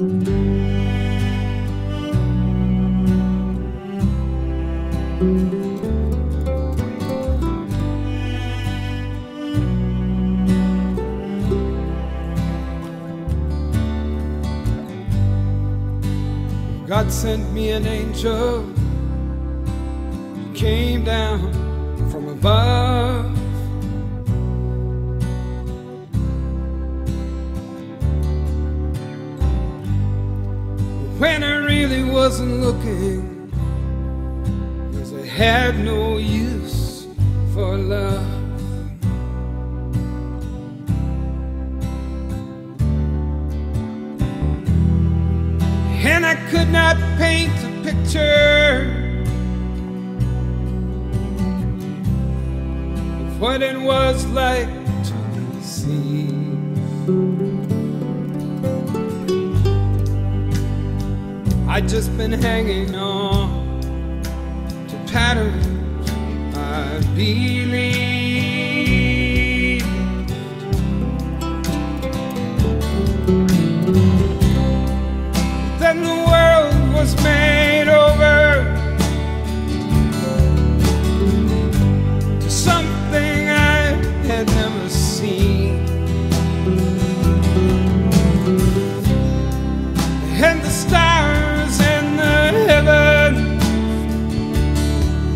God sent me an angel, he came down from above. When I really wasn't looking, 'cause I had no use for love. And I could not paint a picture of what it was like to be seen. I'd just been hanging on to patterns I believed. Then the world was made over to something I had never seen. And the stars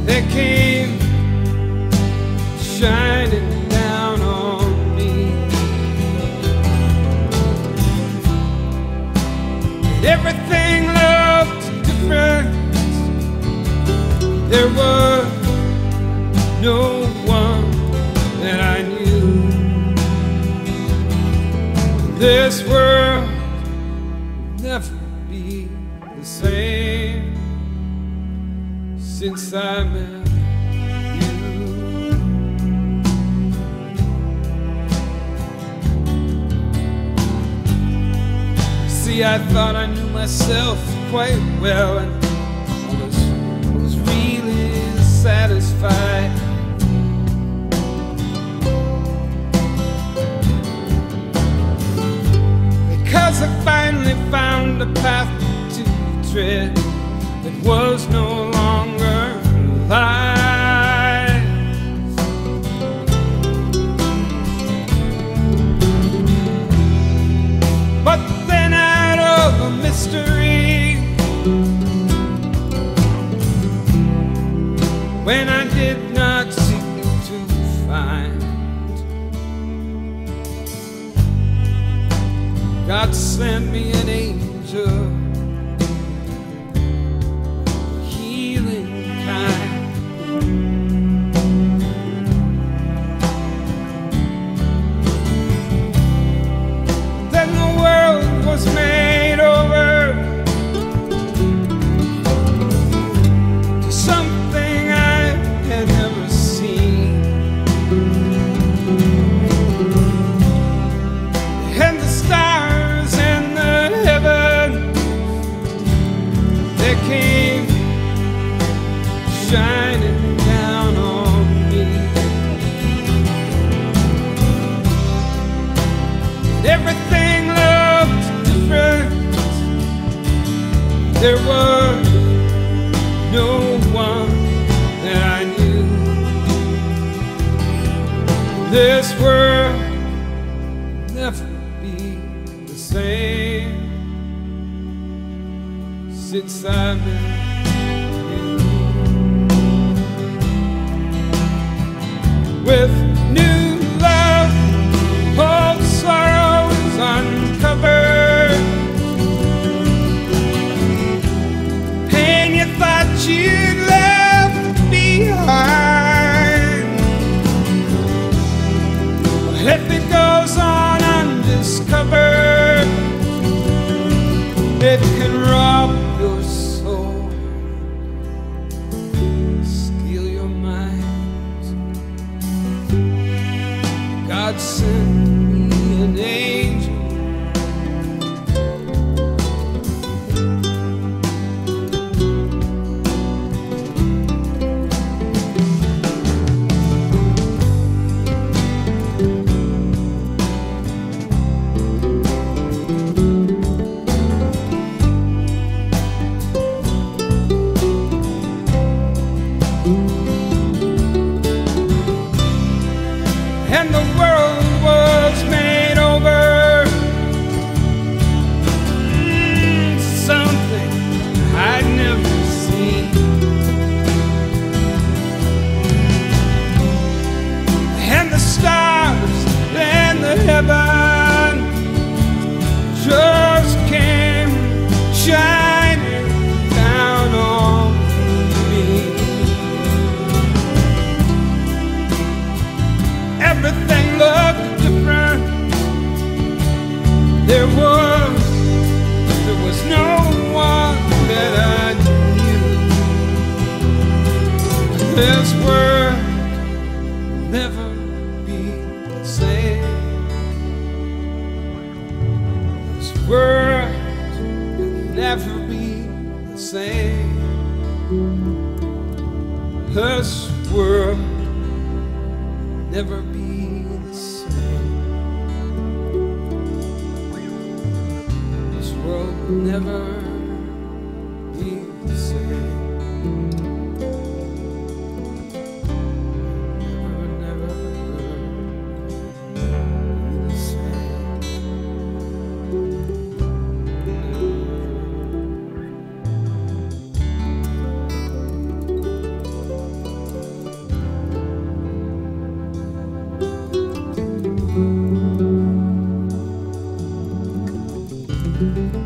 that came shining down on me, and everything looked different. There was no one that I knew. This world will never be the same since I met you. See, I thought I knew myself quite well, and I was really satisfied. Because I finally found a path to tread that was no longer lies. But then out of a mystery, when I did not seek to find, God sent me an angel. Shining down on me, everything looked different. There was no one that I knew. This world will never be the same since I met you. With new love, all sorrow is uncovered. Pain you thought you'd left behind, well, if it goes on undiscovered, it can rob your soul, steal your mind. God sent me an angel, there was no one that I knew. This world will never be the same. This world will never be the same. This world will never be the same. Never be the same. Never, never be the same. Never.